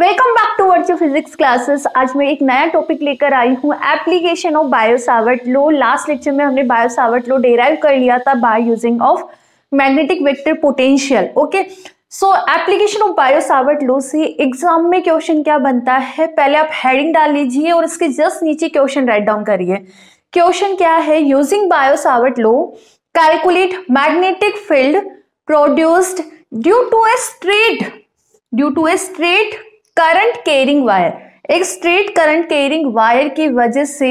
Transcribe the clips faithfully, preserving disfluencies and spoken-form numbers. Welcome back to word physics classes. आज मैं एक नया टॉपिक लेकर आई हूँ, application of Biot Savart law. Last lecture में हमने बायोट सावर्ट लॉ डेराइव कर लिया था by using of magnetic vector potential. Okay, so application of Biot Savart law से एग्जाम में क्वेश्चन क्या बनता है, पहले आप हेडिंग डाल लीजिए और इसके जस्ट नीचे क्वेश्चन राइट डाउन करिए। क्वेश्चन क्या है, using Biot Savart law calculate magnetic field produced due to a straight due to a straight current carrying wire. एक स्ट्रेट करंट कैरिंग वायर की वजह से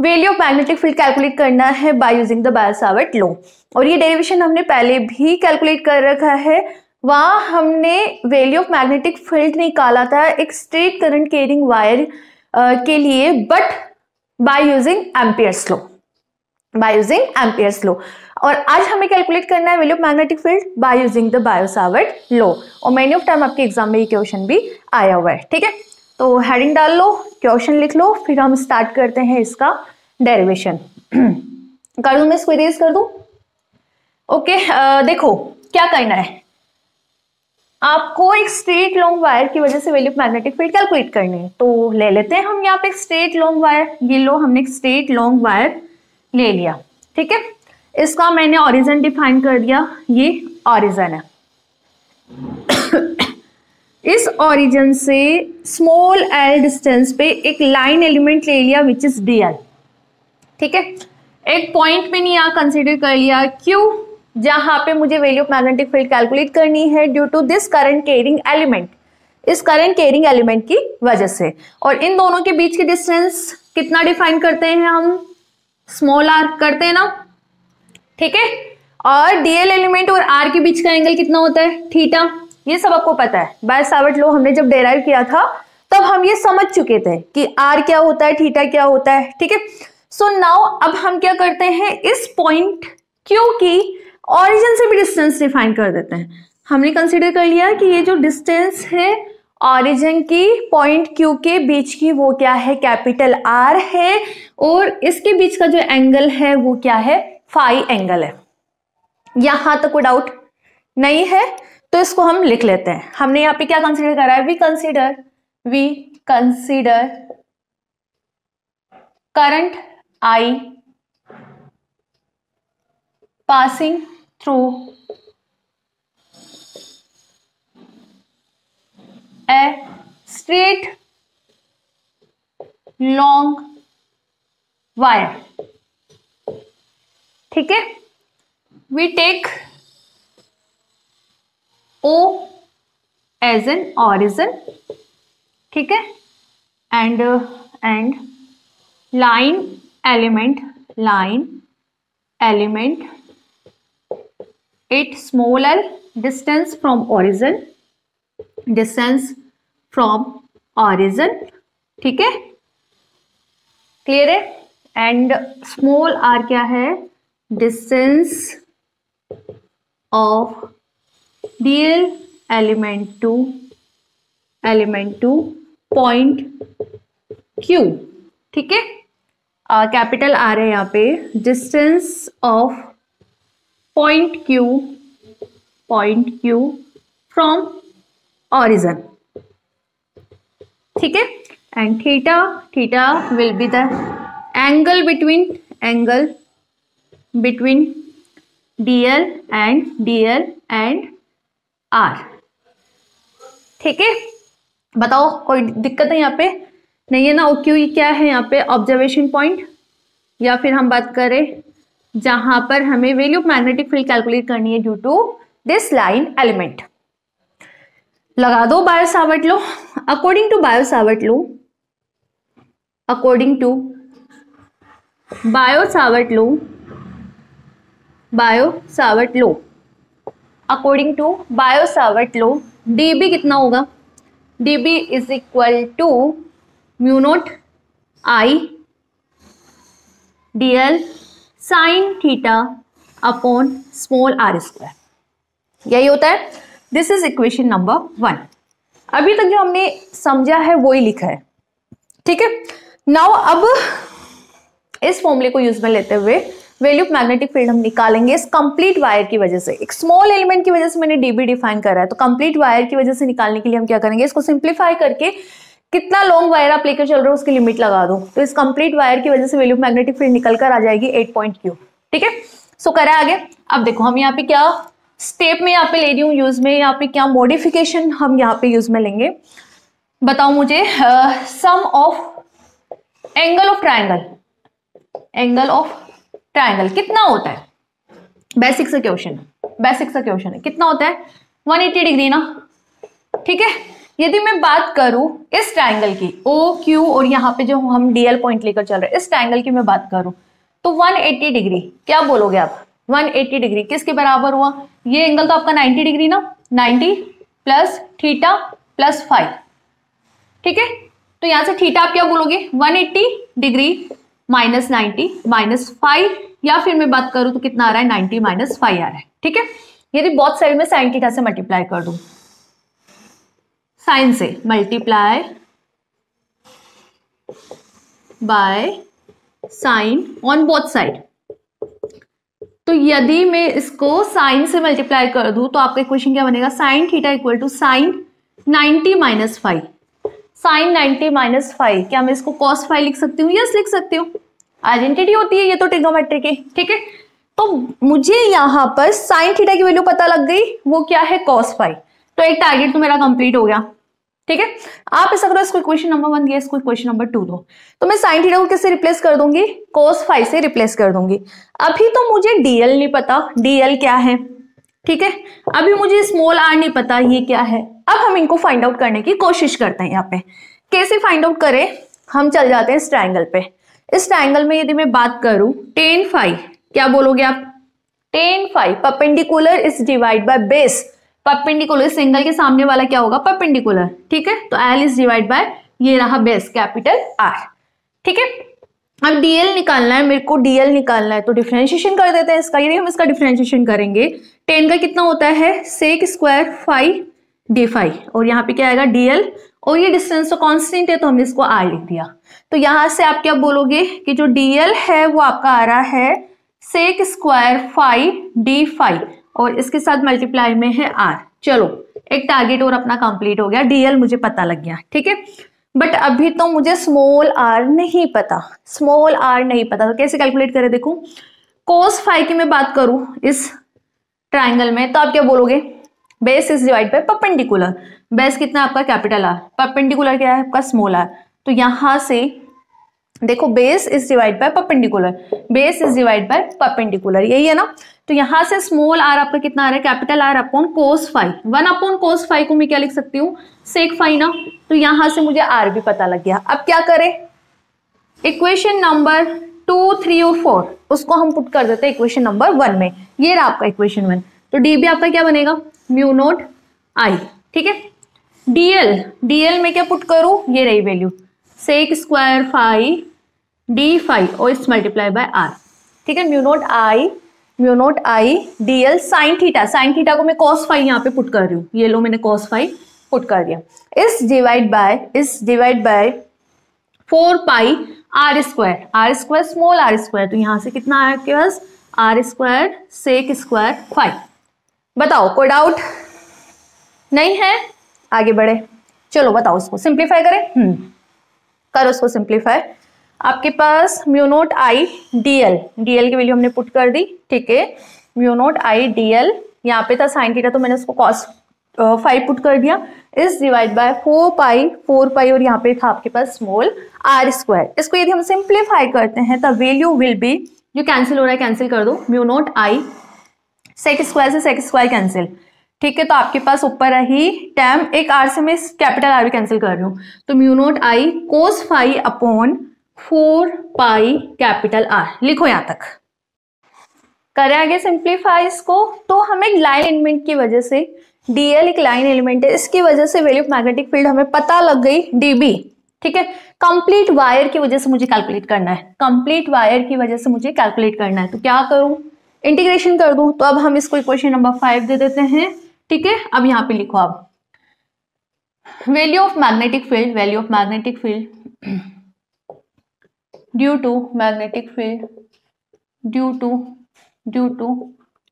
value of magnetic field calculate करना है by using the Biot Savart law. और ये derivation हमने पहले भी कैलकुलेट कर रखा है, वहाँ हमने वैल्यू ऑफ मैग्नेटिक फील्ड निकाला था एक स्ट्रेट करंट कैरिंग वायर के लिए, but by using Ampere's law by using Ampere's law. और आज हमें कैलकुलेट करना है value of magnetic field by using the Biot Savart law. और मैनी ऑफ टाइम आपके एग्जाम में ये क्वेश्चन भी आया हुआ है। ठीक है, तो हेडिंग डाल लो, क्वेश्चन लिख लो, फिर हम स्टार्ट करते हैं इसका डेरिवेशन। कर दूं मैं इसको इरेज कर दूं? ओके, आ, देखो क्या करना है, आपको एक स्ट्रेट लॉन्ग वायर की वजह से value of magnetic field calculate करनी है। तो ले लेते हैं हम यहाँ पे एक स्ट्रेट लॉन्ग वायर। ये लो, हमने एक स्ट्रेट लॉन्ग वायर ले लिया। ठीक है, इसका मैंने ऑरिजन डिफाइन कर दिया, ये ऑरिजन है। इस ऑरिजन से स्मॉल एल डिस्टेंस पे एक लाइन एलिमेंट ले लिया विच इज डी एल। ठीक है, एक पॉइंट मैंने यहाँ कंसिडर कर लिया क्यू, जहाँ पे मुझे value of magnetic field calculate करनी है due to this current carrying element, इस करंट कैरिंग एलिमेंट की वजह से। और इन दोनों के बीच की डिस्टेंस कितना डिफाइन करते हैं हम, स्मॉल आर करते हैं ना। ठीक है, और डीएल एलिमेंट और आर के बीच का एंगल कितना होता है, थीटा। ये सब आपको पता है, बायोट सावर्ट लॉ हमने जब डेराइव किया था तब हम ये समझ चुके थे कि आर क्या होता है, थीटा क्या होता है। ठीक है, सो नाउ अब हम क्या करते हैं, इस पॉइंट क्यू की ऑरिजिन से भी डिस्टेंस डिफाइन कर देते हैं। हमने कंसिडर कर लिया कि ये जो डिस्टेंस है ऑरिजिन की पॉइंट क्यू के बीच की, वो क्या है, कैपिटल आर है, और इसके बीच का जो एंगल है वो क्या है, फाई एंगल है। यहां तक कोई डाउट नहीं है, तो इसको हम लिख लेते हैं। हमने यहाँ पे क्या कंसीडर करा है, we consider we consider current I passing through a straight long wire. ठीक है, we take O as an origin. ठीक है, and and line element line element it small L distance from origin distance from origin. ठीक है, clear है। And small R क्या है, distance of DL element to element to point Q. ठीक है, capital R है यहाँ पे, distance of point Q point Q from origin. ठीक है, and theta theta will be the angle between angle between DL and DL and R. ठीक है, बताओ कोई दिक्कत है यहाँ पे, नहीं है ना। ओ क्यू क्या है यहाँ पे, ऑब्जर्वेशन पॉइंट, या फिर हम बात करें जहाँ पर हमें value of magnetic field calculate करनी है due to this line element. लगा दो Biot Savart law. According to Biot Savart law according to Biot Savart law Biot Savart law according to Biot Savart law DB कितना होगा, DB is equal to mu naught I DL sine theta upon small R square. यही होता है, this is equation number one. अभी तक जो हमने समझा है वो ही लिखा है। ठीक है, नाउ अब इस फॉर्मूले को यूज में लेते हुए वैल्यू ऑफ मैग्नेटिक फील्ड हम निकालेंगे इस कंप्लीट वायर की वजह से। एक स्मॉल एलिमेंट की वजह से मैंने डीबी डिफाइन करा है, तो कंप्लीट वायर की वजह से निकालने के लिए हम क्या करेंगे, इसको सिंप्लीफाई करके कितना लॉन्ग वायर आप लेकर चल रहे हो उसकी लिमिट लगा दो। तो इस कंप्लीट वायर की वजह से वैल्यू ऑफ मैग्नेटिक फील्ड निकल कर आ जाएगी एट पॉइंट क्यू। ठीक है, सो करा आगे। अब देखो हम यहाँ पे क्या स्टेप में यहाँ पे ले रही हूँ यूज में, यहाँ पे क्या मॉडिफिकेशन हम यहाँ पे यूज में लेंगे, बताओ मुझे। Sum of angle of triangle, angle of triangle कितना होता है, बेसिक सा क्वेश्चन है, बेसिक सा क्वेश्चन है, कितना होता है वन एटी डिग्री ना। ठीक है, यदि मैं बात करूं इस ट्राइंगल की ओ क्यू और यहाँ पे जो हम डी एल पॉइंट लेकर चल रहे हैं इस ट्राइंगल की मैं बात करूं तो वन एटी डिग्री क्या बोलोगे आप, वन एटी डिग्री किसके बराबर हुआ, ये एंगल तो आपका नाइंटी डिग्री ना, ninety plus theta plus five. ठीक है, तो यहाँ से थीटा आप क्या बोलोगे one eighty degree minus ninety minus five, या फिर मैं बात करूं तो कितना आ रहा है नाइंटी माइनस फाइव आ रहा है। ठीक है, यदि बहुत साइड में साइन थीटा से मल्टीप्लाई कर दूं, साइन से multiply by sine on both side, तो यदि मैं इसको साइन से मल्टीप्लाई कर दूं तो आपका क्वेश्चन क्या बनेगा, sine theta equal to sine ninety minus five, sine ninety minus five. क्या मैं इसको कॉस फाइव लिख सकती हूँ, यस लिख सकती हूँ, आइडेंटिटी होती है ये तो ट्रिग्नोमेट्री की। ठीक है, तो मुझे यहाँ पर साइन थीटा की वैल्यू पता लग गई, वो क्या है कॉस फाइव, तो एक टारगेट तो मेरा कंप्लीट हो गया। ठीक है, आप ऐसा करो, इसको क्वेश्चन नंबर वन दिया, इसको क्वेश्चन नंबर टू दो, तो मैं साइन थीटा को किससे रिप्लेस कर दूंगी, कोस फाइव से रिप्लेस कर दूंगी। अभी तो मुझे डीएल नहीं पता, डीएल क्या है। ठीक है, अभी मुझे स्मॉल आर नहीं पता ये क्या है, अब हम इनको फाइंड आउट करने की कोशिश करते हैं। यहाँ पे कैसे फाइंड आउट करें, हम चल जाते हैं इस ट्राइंगल पे। इस ट्राइंगल में यदि मैं बात करूं टेन फाइव क्या बोलोगे आप, ten five perpendicular is divide by base, perpendicular single के सामने वाला क्या होगा परपेंडिकुलर। ठीक है, तो एल इज डिवाइड बाय ये रहा बेस कैपिटल आर। ठीक है, अब डीएल निकालना है मेरे को, डीएल निकालना है तो डिफरेंशिएशन कर देते हैं इसका। यदि हम इसका डिफरेंशिएशन करेंगे टेन का कितना होता है sec square five D five, और यहाँ पे क्या आएगा डीएल, और ये डिस्टेंस तो कॉन्स्टेंट है तो हमने इसको आर लिख दिया। तो यहाँ से आप क्या बोलोगे कि जो डीएल है वो आपका आ रहा है sec square five D five और इसके साथ मल्टीप्लाई में है आर। चलो एक टारगेट और अपना कंप्लीट हो गया, डीएल मुझे पता लग गया। ठीक है, बट अभी तो मुझे स्मॉल आर नहीं पता, स्मॉल आर नहीं पता, तो कैसे कैलकुलेट करें। देखो कोस फाइव की मैं बात करूं इस ट्राइंगल में तो आप क्या बोलोगे base is divide by perpendicular, base कितना आपका कैपिटल आर, परपेंडिकुलर क्या है आपका स्मॉल आर। तो यहाँ से देखो base is divide by perpendicular, base is divide by perpendicular यही है ना। तो यहाँ से स्मॉल आर आपका कितना आ रहा है capital R upon cos five, one upon cos five को मैं क्या लिख सकती हूँ सेक फाइव ना, तो यहाँ से मुझे आर भी पता लग गया। अब क्या करें, इक्वेशन नंबर टू थ्री और फोर उसको हम पुट कर देते हैं इक्वेशन नंबर वन में, ये रहा आपका इक्वेशन वन। तो डी बी आपका क्या बनेगा म्यू नोट आई। ठीक है, डीएल, डीएल में क्या पुट करूँ, ये रही value sec square five D five और इस मल्टीप्लाई बाय आर। ठीक है, mu naught I, mu naught I D L sine theta, sine theta को मैं कॉस फाइव यहाँ पे पुट कर रही हूँ, ये लो मैंने कॉस फाइव पुट कर दिया, इस डिवाइड बाय इस divide by four pi R square, R square small R square, तो यहाँ से कितना आया आपके पास R square sec square five. बताओ कोई डाउट नहीं है, आगे बढ़े। चलो बताओ इसको सिंप्लीफाई करें, करो उसको सिंप्लीफाई। आपके पास mu naught I D L, D L की वैल्यू हमने पुट कर दी। ठीक है, mu naught I D L यहाँ पे था साइन थीटा तो मैंने उसको कॉस फाइव पुट कर दिया, इस divide by four pi, four pi और यहाँ पे था आपके पास स्मॉल आर स्क्वायर। इसको यदि हम सिंप्लीफाई करते हैं तो वैल्यू विल बी, जो कैंसिल हो रहा है कैंसिल कर दो, mu naught I sec square से सेक स्क्वायर कैंसिल। ठीक है, तो आपके पास ऊपर रही टैम एक आर से मैं कैपिटल आर भी कैंसिल कर रही हूँ, तो mu naught I cos five upon four pi capital R लिखो। यहाँ तक करें आगे सिंप्लीफाई इसको, तो हमें एक लाइन एलिमेंट की वजह से, डीएल एक लाइन एलिमेंट है इसकी वजह से वैल्यू ऑफ मैग्नेटिक फील्ड हमें पता लग गई डीबी। ठीक है, कंप्लीट वायर की वजह से मुझे कैलकुलेट करना है, कंप्लीट वायर की वजह से मुझे कैलकुलेट करना है, तो क्या करूँ इंटीग्रेशन कर दूं। तो अब हम इसको इक्वेशन नंबर फाइव दे देते हैं। ठीक है, अब यहाँ पे लिखो आप value of magnetic field, value of magnetic field due to magnetic field due to due to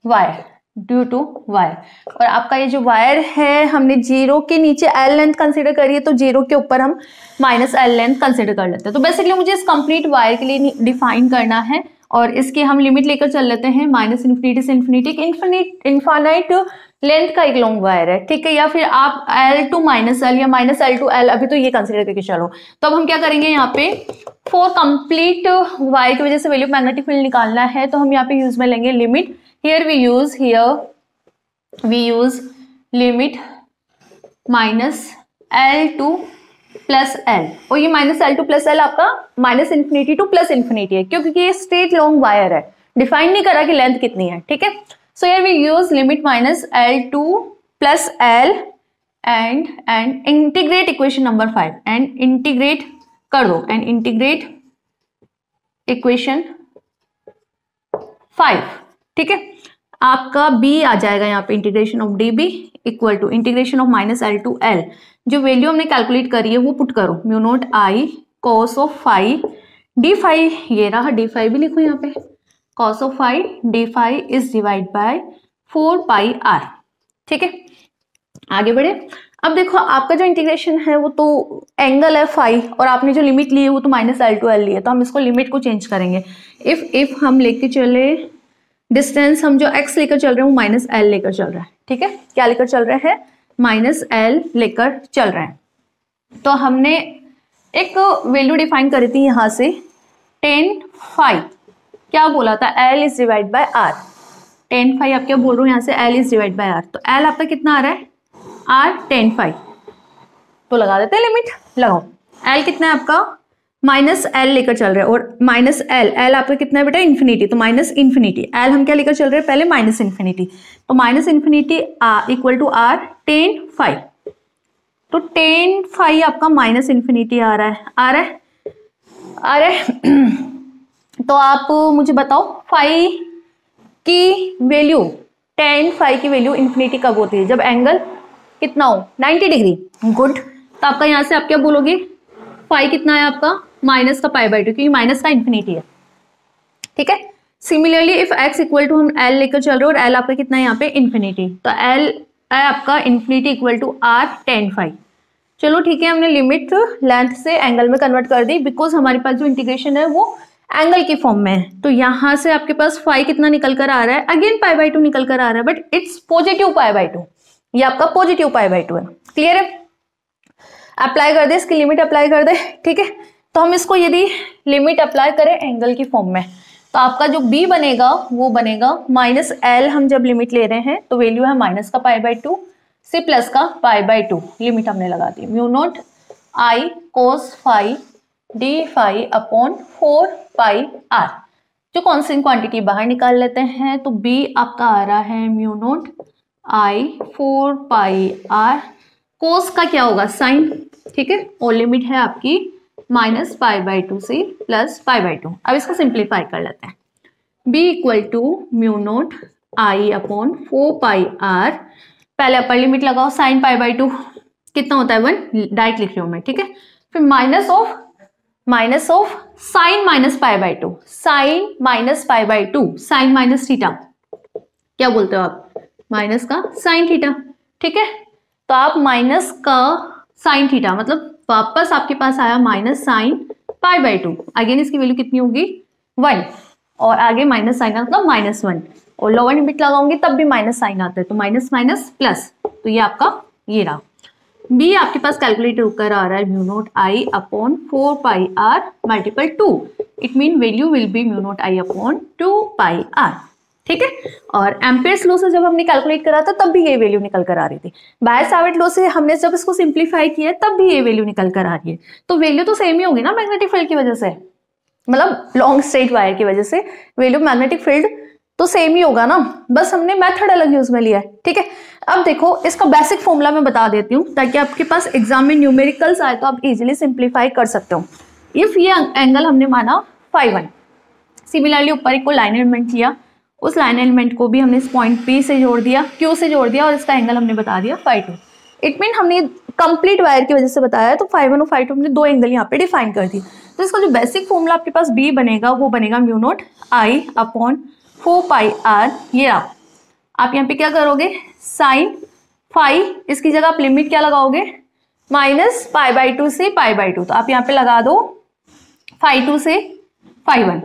wire due to wire. और आपका ये जो वायर है हमने जीरो के नीचे एल लेंथ कंसीडर करी है, तो जीरो के ऊपर हम माइनस एल लेंथ कंसीडर कर लेते हैं। तो बेसिकली मुझे इस कंप्लीट वायर के लिए डिफाइन करना है और इसकी हम लिमिट लेकर चल लेते हैं माइनस इन्फिनिटी से इन्फिनिटी। इन्फिनिट इन्फानाइट लेंथ का एक लॉन्ग वायर है, ठीक है, या फिर आप L टू माइनस एल या माइनस एल टू एल अभी तो ये कंसीडर करके चलो। तो अब हम क्या करेंगे, यहाँ पे फोर कंप्लीट वायर की वजह से वैल्यू मैग्नेटिक फील्ड निकालना है, तो हम यहाँ पे यूज में लेंगे limit. Here we use here we use limit minus L to plus L, और ये minus L to plus L आपका minus infinity to plus infinity है, क्योंकि ये स्ट्रेट लॉन्ग वायर है, डिफाइन नहीं करा कि लेंथ कितनी है, ठीक है। So here we use limit minus L to plus L and and integrate equation number five and integrate कर दो एंड इंटीग्रेट इक्वेशन फाइव, ठीक है। आपका बी आ जाएगा यहाँ पे integration of D B equal to integration of minus L to L, जो value हमने कैलकुलेट करी है वो पुट करो, mu naught I cos of phi D phi, ये रहा डी फाई भी लिखो यहाँ पे, cos of phi D phi is divide by four pi R, ठीक है। आगे बढ़े, अब देखो आपका जो इंटीग्रेशन है वो तो एंगल है फाई, और आपने जो लिमिट ली है वो तो माइनस एल टू एल ली है, तो हम इसको लिमिट को चेंज करेंगे। इफ इफ हम लेके चले डिस्टेंस, हम जो x लेकर चल रहे हैं वो माइनस एल लेकर चल रहा है, ठीक है, क्या लेकर चल रहा है, माइनस एल लेकर चल रहा है। तो हमने एक वैल्यू डिफाइन करी थी यहाँ से टेन फाइव, क्या बोला था, L is divide by R, ten five आप क्या बोल रहे हो यहाँ से, L is divide by R, तो एल आपका कितना आ रहा है, आर टेन फाइव, तो लगा देते हैं लिमिट, लगाओ। एल कितना है आपका, माइनस एल लेकर चल रहा है, और माइनस एल एल आपका कितना है बेटा, इन्फिनिटी, तो माइनस इन्फिनिटी एल हम क्या लेकर चल रहे हैं, पहले माइनस इन्फिनिटी, तो minus infinity equal to R ten five, तो टेन फाइव आपका माइनस इन्फिनिटी आ रहा है आ रहा है आ रहा है तो आप मुझे बताओ फाइव की वैल्यू, टेन फाइव की वैल्यू इन्फिनिटी कब होती है, जब एंगल कितना हो नाइन्टी डिग्री, गुड। तो आपका यहाँ से आप क्या बोलोगे, फाइव कितना है आपका माइनस का पाई बाई टू, क्योंकि माइनस का इन्फिनिटी है, ठीक है। Similarly if x equal to हम l लेकर चल रहे हो और l आपका कितना है यहाँ पे इन्फिनिटी, तो l आपका infinity equal to R ten five, चलो ठीक है। हमने लिमिट लेंथ से एंगल में कन्वर्ट कर दी, बिकॉज हमारे पास जो इंटीग्रेशन है वो एंगल के फॉर्म में है। तो यहाँ से आपके पास फाइव कितना निकल कर आ रहा है, अगेन पाई बाई टू निकल कर आ रहा है, but it's positive pi by two, ये आपका पॉजिटिव पाई बाई टू है, क्लियर है। अप्लाई कर दे, इसकी लिमिट अप्लाई कर दे, ठीक है। तो हम इसको यदि लिमिट अप्लाई करें एंगल की फॉर्म में, तो आपका जो b बनेगा वो बनेगा माइनस एल, हम जब लिमिट ले रहे हैं तो वैल्यू है माइनस का पाई बाई टू से प्लस का पाई बाई टू, लिमिट हमने लगा दी, mu naught I cos phi D phi upon four pi R, जो कॉन्स्टेंट क्वांटिटी बाहर निकाल लेते हैं, तो b आपका आ रहा है mu naught I four pi R, cos का क्या होगा साइन, ठीक है, और लिमिट है आपकी माइनस पाई बाई टू से प्लस पाई बाई टू। अब इसको सिंप्लीफाई कर लेते हैं, b equal to mu naught I upon four pi R, पहले अपर लिमिट लगाओ, साइन पाई बाई टू कितना होता है वन, डायरेक्ट लिख रही हूँ मैं, ठीक है, फिर minus of minus of sine minus pi by two, sine minus pi by two, sine minus theta क्या बोलते हो आप, माइनस का साइन थीटा, ठीक है। तो आप माइनस का साइन थीटा, मतलब वापस आपके पास आया minus sine pi by two, again इसकी वैल्यू कितनी होगी वन, और आगे माइनस साइन का मतलब माइनस वन, और लोअर लिमिट लगाऊंगी तब भी माइनस साइन आता है, तो माइनस माइनस प्लस, तो ये आपका ये रहा b आपके पास कैलकुलेट होकर आ रहा है mu naught I upon four pi R multiple two, it mean value will be mu naught I upon two pi R, ठीक है। और एम्पेयर्स लॉ से जब हमने कैलकुलेट करा था तब भी ये वैल्यू निकल कर आ रही थी, बायोट सावर्ट लॉ से हमने जब इसको सिंप्लीफाई किया तब भी ये वैल्यू निकल कर आ रही है, तो वैल्यू तो सेम ही होगी ना मैग्नेटिक फील्ड की वजह से, मतलब लॉन्ग स्ट्रेट वायर की वजह से वैल्यू मैग्नेटिक फील्ड तो सेम ही होगा ना, बस हमने मैथड अलग यूज में लिया है, ठीक है। अब देखो इसका बेसिक फॉर्मूला मैं बता देती हूँ ताकि आपके पास एग्जाम में न्यूमेरिकल्स आए तो आप इजिली सिंप्लीफाई कर सकते हो। इफ ये एंगल हमने माना फाइव वन, सिमिलरली ऊपर एक को लाइन एलिमेंट लिया, उस लाइन एलिमेंट को भी हमने इस पॉइंट P से जोड़ दिया, Q से जोड़ दिया, और इसका एंगल हमने बता दिया फाइव टू, इट मीन हमने कंप्लीट वायर की वजह से बताया है, तो फाइव वन और फाइव टू हमने दो एंगल यहाँ पे डिफाइन कर दी। तो इसका जो बेसिक फॉर्मूला आपके पास बी बनेगा वो बनेगा mu naught I upon four pi R. ये आप आप यहाँ पे क्या करोगे, साइन फाई इसकी जगह आप लिमिट क्या लगाओगे, माइनस पाई बाई टू से पाई बाई टू, तो आप यहाँ पे लगा दो फाई टू से फाई वन।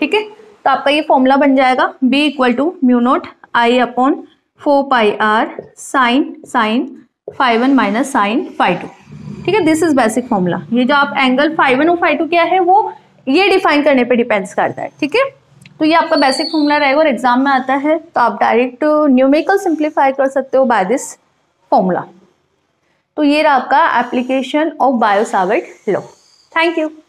ठीक है, तो आपका ये फॉर्मूला बन जाएगा B equal to mu naught I upon four pi R sine sine phi one minus sine phi two. ठीक है, दिस इज बेसिक फॉर्मूला। ये जो आप एंगल फाई वन और फाई टू क्या है वो ये डिफाइन करने पे डिपेंड्स करता है। ठीक है, तो ये आपका बेसिक फॉर्मूला रहेगा और एग्जाम में आता है तो आप डायरेक्ट न्यूमेरिकल सिंप्लीफाई कर सकते हो बाय दिस फॉर्मूला। तो ये रहा आपका application of Biot Savart law. Thank you.